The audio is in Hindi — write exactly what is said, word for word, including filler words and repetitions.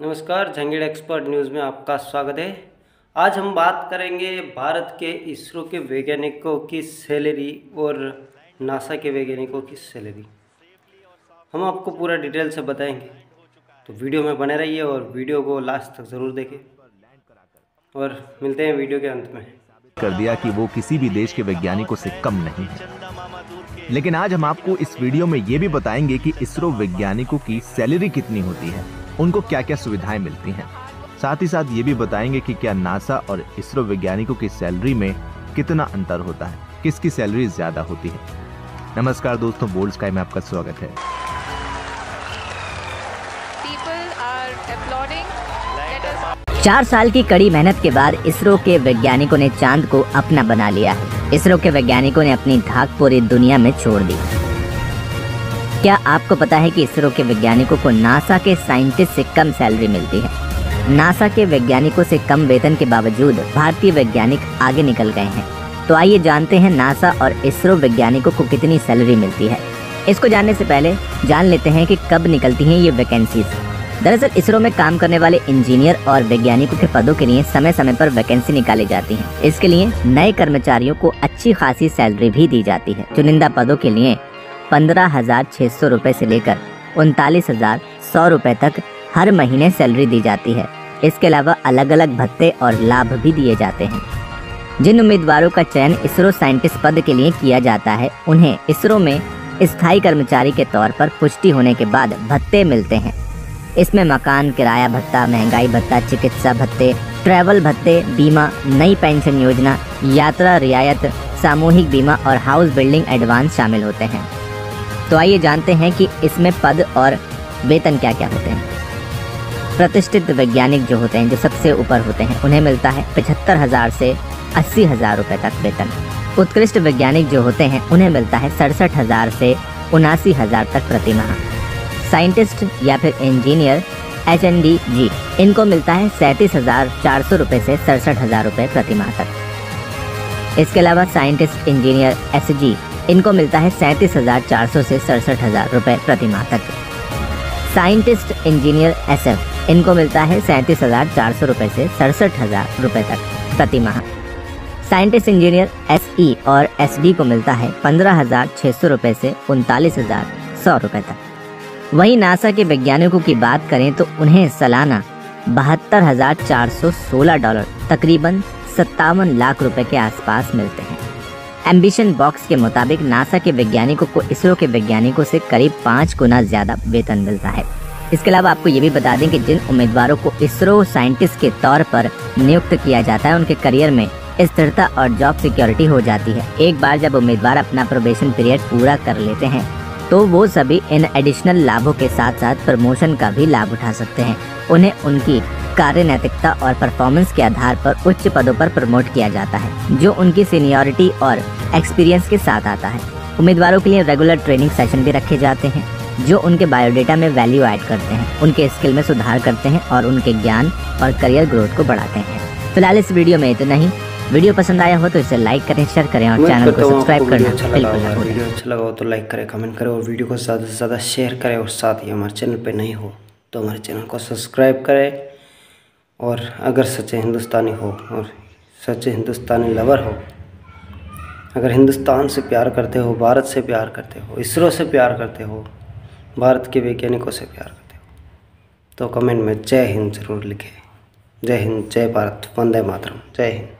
नमस्कार, जंगीड एक्सपर्ट न्यूज़ में आपका स्वागत है। आज हम बात करेंगे भारत के इसरो के वैज्ञानिकों की सैलरी और नासा के वैज्ञानिकों की सैलरी। हम आपको पूरा डिटेल से बताएंगे, तो वीडियो में बने रहिए और वीडियो को लास्ट तक ज़रूर देखें और मिलते हैं वीडियो के अंत में। कर दिया कि वो किसी भी देश के वैज्ञानिकों से कम नहीं है, लेकिन आज हम आपको इस वीडियो में ये भी बताएंगे कि इसरो वैज्ञानिकों की सैलरी कितनी होती है, उनको क्या क्या सुविधाएं मिलती हैं। साथ ही साथ ये भी बताएंगे कि क्या नासा और इसरो वैज्ञानिकों की सैलरी में कितना अंतर होता है, किसकी सैलरी ज्यादा होती है। नमस्कार दोस्तों, बोल्ड स्काई में आपका स्वागत है। चार साल की कड़ी मेहनत के बाद इसरो के वैज्ञानिकों ने चांद को अपना बना लिया है। इसरो के वैज्ञानिकों ने अपनी धाक पूरी दुनिया में छोड़ दी। क्या आपको पता है कि इसरो के वैज्ञानिकों को नासा के साइंटिस्ट से कम सैलरी मिलती है। नासा के वैज्ञानिकों से कम वेतन के बावजूद भारतीय वैज्ञानिक आगे निकल गए हैं। तो आइए जानते हैं नासा और इसरो वैज्ञानिकों को कितनी सैलरी मिलती है। इसको जानने से पहले जान लेते हैं कि कब निकलती हैं ये वैकेंसीज। दरअसल इसरो में काम करने वाले इंजीनियर और वैज्ञानिकों के पदों के लिए समय समय पर वैकेंसी निकाली जाती है। इसके लिए नए कर्मचारियों को अच्छी खासी सैलरी भी दी जाती है। चुनिंदा पदों के लिए पंद्रह हजार छः सौ रुपये से लेकर उनतालीस हजार सौ रुपये तक हर महीने सैलरी दी जाती है। इसके अलावा अलग अलग भत्ते और लाभ भी दिए जाते हैं। जिन उम्मीदवारों का चयन इसरो साइंटिस्ट पद के लिए किया जाता है, उन्हें इसरो में स्थायी कर्मचारी के तौर पर पुष्टि होने के बाद भत्ते मिलते हैं। इसमें मकान किराया भत्ता, महंगाई भत्ता, चिकित्सा भत्ते, ट्रैवल भत्ते, बीमा, नई पेंशन योजना, यात्रा रियायत, सामूहिक बीमा और हाउस बिल्डिंग एडवांस शामिल होते हैं। तो आइए जानते हैं कि इसमें पद और वेतन क्या क्या होते हैं। प्रतिष्ठित वैज्ञानिक जो होते हैं, जो सबसे ऊपर होते हैं, उन्हें मिलता है पचहत्तर हजार से अस्सी हजार रुपये तक वेतन। उत्कृष्ट वैज्ञानिक जो होते हैं उन्हें मिलता है सड़सठ हजार से उनासी हजार तक प्रति माह। साइंटिस्ट या फिर engineer H N D G, इनको मिलता है सैंतीस हजार चार सौ रुपये से सड़सठ हजार रुपये प्रति माह तक। इसके अलावा साइंटिस्ट इंजीनियर एस जी, इनको मिलता है सैंतीस हजार चार सौ से सड़सठ हजार रुपये प्रति माह तक। साइंटिस्ट इंजीनियर एसएफ, इनको मिलता है सैंतीस हजार चार सौ रुपये से सड़सठ हजार रुपये तक प्रति माह। साइंटिस्ट इंजीनियर एसई और एसडी को मिलता है पंद्रह हजार छः सौ रुपये से उनतालीस हजार सौ रुपये तक। वहीं नासा के वैज्ञानिकों की बात करें तो उन्हें सालाना बहत्तर हजार चार सौ सोलह डॉलर, तकरीबन सत्तावन लाख रुपये के आसपास मिलते हैं। एम्बिशन बॉक्स के मुताबिक नासा के वैज्ञानिकों को इसरो के वैज्ञानिकों से करीब पाँच गुना ज़्यादा वेतन मिलता है। इसके अलावा आपको ये भी बता दें कि जिन उम्मीदवारों को इसरो साइंटिस्ट के तौर पर नियुक्त किया जाता है, उनके करियर में स्थिरता और जॉब सिक्योरिटी हो जाती है। एक बार जब उम्मीदवार अपना प्रोबेशन पीरियड पूरा कर लेते हैं तो वो सभी इन एडिशनल लाभों के साथ साथ प्रमोशन का भी लाभ उठा सकते हैं। उन्हें उनकी कार्य नैतिकता और परफॉर्मेंस के आधार पर उच्च पदों पर प्रमोट किया जाता है, जो उनकी सीनियरिटी और एक्सपीरियंस के साथ आता है। उम्मीदवारों के लिए रेगुलर ट्रेनिंग सेशन भी रखे जाते हैं, जो उनके बायोडाटा में वैल्यू ऐड करते हैं, उनके स्किल में सुधार करते हैं और उनके ज्ञान और करियर ग्रोथ को बढ़ाते हैं। फिलहाल इस वीडियो में इतना ही। वीडियो पसंद आया हो तो इसे लाइक करें, शेयर करें और चैनल को सब्सक्राइब करना बिल्कुल ना भूलें। वीडियो अच्छा लगा हो तो लाइक करें, कमेंट करें और वीडियो को ज़्यादा से ज़्यादा शेयर करें। और साथ ही हमारे चैनल पर नहीं हो तो हमारे चैनल को सब्सक्राइब करें। और अगर सच्चे हिंदुस्तानी हो और सच्चे हिंदुस्तानी लवर हो, अगर हिंदुस्तान से प्यार करते हो, भारत से प्यार करते हो, इसरो से प्यार करते हो, भारत के वैज्ञानिकों से प्यार करते हो, तो कमेंट में जय हिंद ज़रूर लिखें। जय हिंद, जय भारत, वंदे मातरम, जय हिंद।